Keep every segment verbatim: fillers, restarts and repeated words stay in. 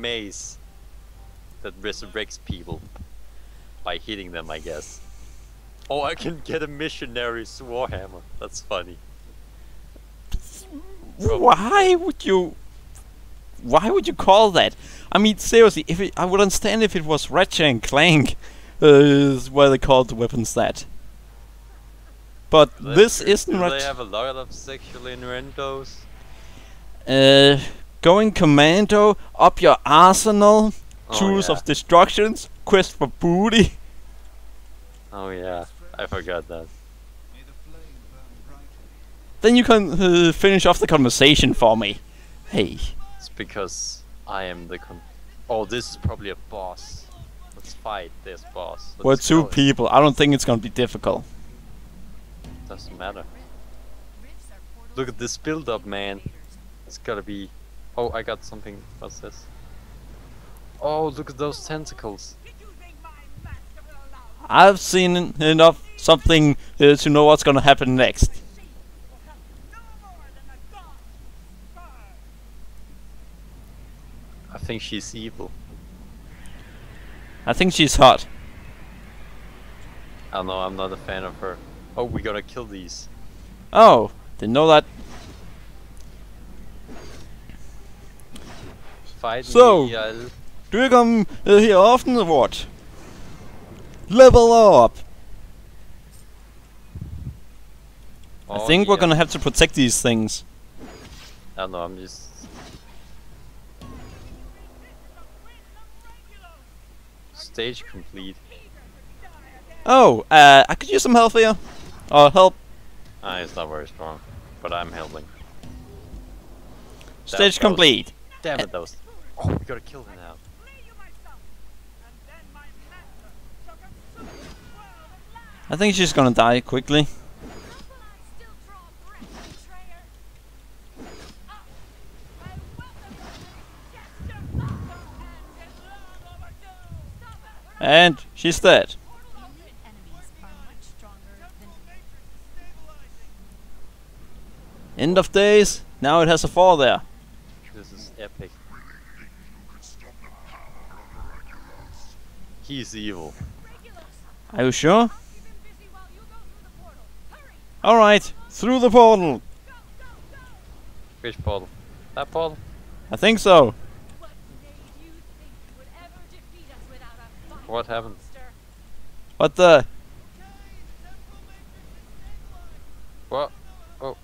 maze that resurrects people by hitting them, I guess. Oh, I can get a missionary warhammer. That's funny. Why would you? Why would you call that? I mean, seriously, if it, I would understand if it was Ratchet and Clank, uh, is why they called the weapons that. But do this they, isn't. Do Ratchet they have a lot of sexual innuendos? Uh, Going Commando, Up Your Arsenal, oh, Tools yeah. of Destructions, Quest for Booty. Oh yeah, I forgot that. Then you can uh, finish off the conversation for me. Hey. It's because I am the con- Oh, this is probably a boss. Let's fight this boss. Let's We're two people. I don't think it's gonna be difficult. Doesn't matter. Look at this build-up, man. It's gotta be... Oh, I got something. What's this? Oh, look at those tentacles. I've seen enough something uh, to know what's gonna happen next. I think she's evil. I think she's hot. I don't know, I'm not a fan of her. Oh, we gotta kill these. Oh, didn't know that. Fight so, me, I'll... do you come uh, here often or what? Level up! Oh, I think yeah. we're gonna have to protect these things. I don't know, I'm just... Stage complete. Oh, uh, I could use some health here. Or help. Ah, it's not very strong, but I'm helping. Stage Damn complete. Those. Damn it, those. Oh, we gotta kill them now. I think she's gonna die quickly. And she's dead. End of days. Now it has a fall there. This is epic. He's evil. Are you sure? All right, through the portal. Which portal? That portal? I think so. What happened? What the? What? Oh.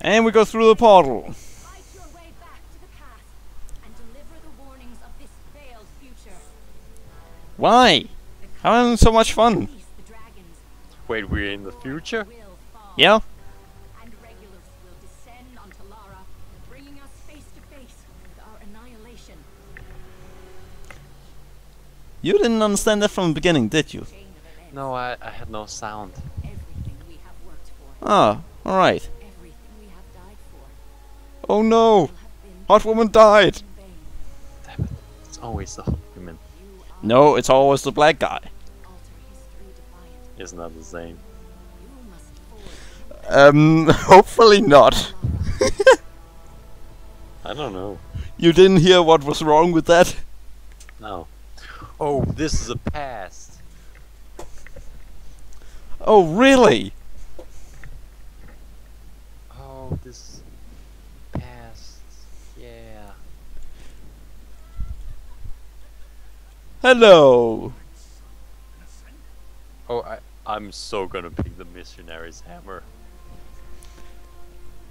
And we go through the portal. Fight your way back to the past and deliver the warnings of this failed future. Why? I'm having so much fun. Wait, we're in the future? Yeah. And regulars will descend on Talara, bringing us face to face with our annihilation. You didn't understand that from the beginning, did you? No, I, I had no sound. Everything we have worked for. Ah, alright. Everything we have died for. Oh no! Hot woman died! Damn it, it's always the hot woman. No, it's always the black guy. It's not the same. Um, hopefully not. I don't know. You didn't hear what was wrong with that? No. Oh, this is a past. Oh, really? Oh, this past. Yeah. Hello. Oh, I I'm so gonna pick the missionary's hammer.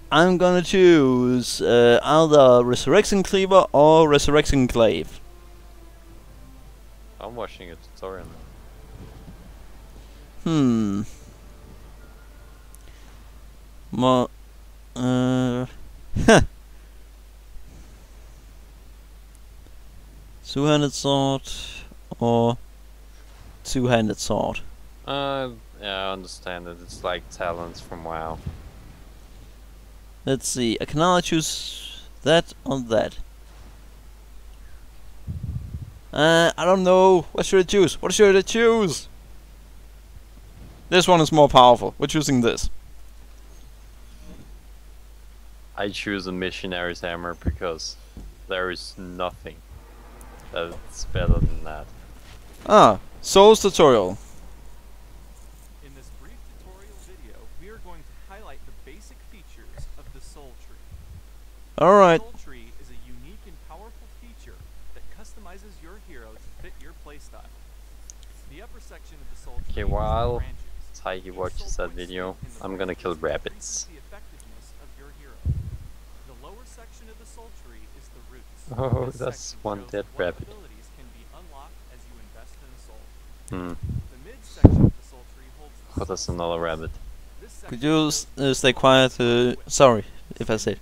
I'm gonna choose uh, either Resurrection Cleaver or Resurrection Glaive. I'm watching a tutorial now. Hmm. More. Uh. Huh. Two-handed sword or two-handed sword. Uh. Yeah, I understand it. It's like talents from WoW. Let's see. I can either choose that or that. Uh, I don't know. What should I choose? What should I choose? This one is more powerful. We're choosing this. I choose a missionary's hammer because there is nothing that's better than that. Ah, Souls tutorial. In this brief tutorial video, we are going to highlight the basic features of the Soul Tree. All right. The Soul Tree is a unique and powerful feature that customizes your hero to fit your playstyle. The upper section of the Soul Tree. Okay, while Taiki watches that video, I'm gonna kill rabbits. Oh, that's one dead rabbit. Hmm. Oh, that's another rabbit. Could you s uh, stay quiet? Uh, sorry if I say.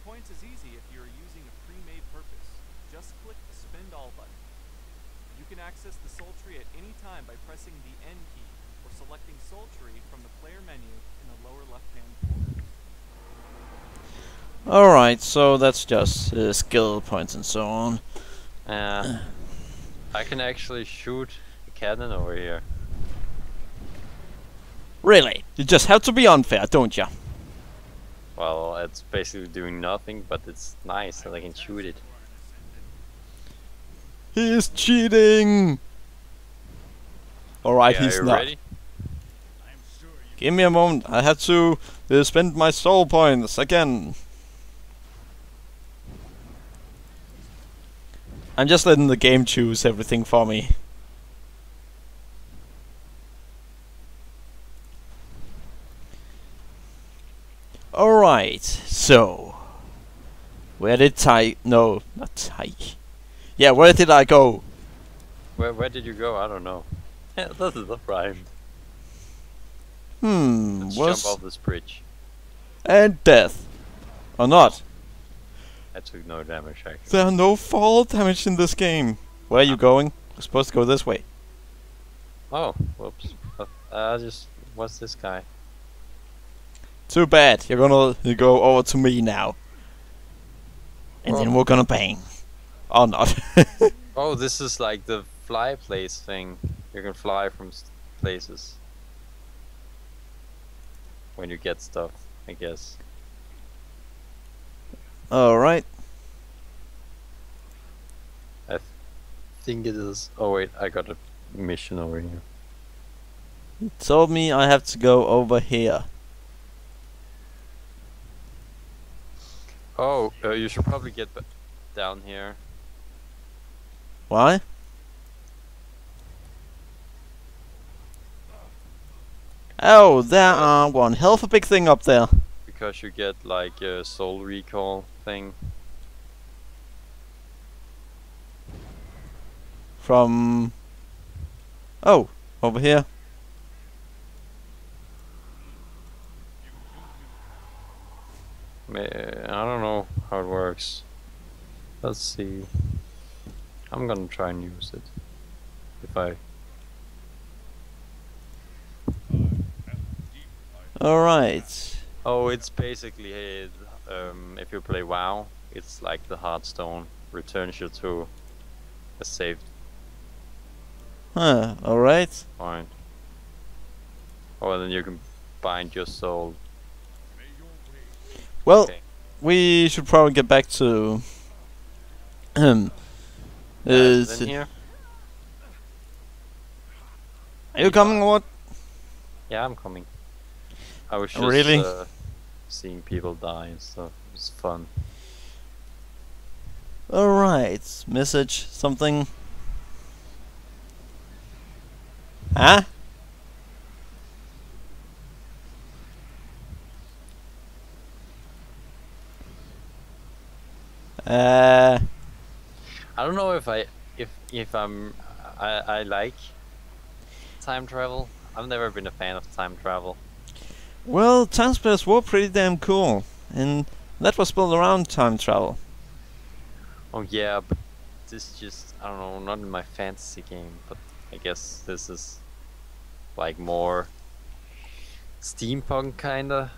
Alright, so that's just uh, skill points and so on. Uh, I can actually shoot a cannon over here. Really? You just have to be unfair, don't you? Well, it's basically doing nothing, but it's nice that I can shoot it. He is cheating! Alright, yeah, he's not. Ready? Give me a moment, I had to uh, spend my soul points again. I'm just letting the game choose everything for me. Alright, so... Where did Tai... No, not Tai... Yeah, where did I go? Where, where did you go? I don't know. This is a prime. Hmm... Let's was jump off this bridge. And death. Or not. I took no damage actually. There are no fall damage in this game. Where are you going? We're supposed to go this way. Oh, whoops. I just... What's this guy? Too bad. You're gonna you go over to me now. And well, then we're gonna bang. Or not. Oh, this is like the fly place thing. You can fly from places. When you get stuff, I guess. Alright. I th think it is... Oh wait, I got a mission over here. It told me I have to go over here. Oh, uh, you should probably get b down here. Why? Oh, there are one hell of a big thing up there. Because you get like a soul recall thing. From... Oh, over here. I don't know how it works. Let's see. I'm gonna try and use it. If I... Alright. Oh, it's basically, um, if you play WoW, it's like the Hearthstone, returns you to a saved. Huh, alright. Alright. Oh, and then you can bind your soul. Well, okay. We should probably get back to... Um, uh, in here? Are you yeah. coming or what? Yeah, I'm coming. I was just really? uh, seeing people die and stuff. It was fun. Alright, message something. Huh? Uh I don't know if I if if I'm I, I like time travel. I've never been a fan of time travel. Well, time splitters were pretty damn cool, and that was built around time travel. Oh yeah, but this just, I don't know, not in my fantasy game, but I guess this is like more steampunk kinda.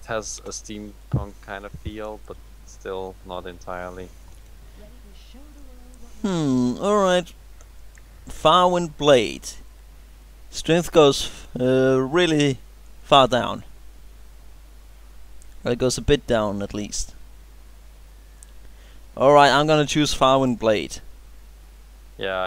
It has a steampunk kind of feel, but still not entirely. Hmm, alright. Far Wind Blade. Strength goes uh, really... far down. Well, it goes a bit down at least. Alright, I'm gonna choose Far Wind Blade. Yeah.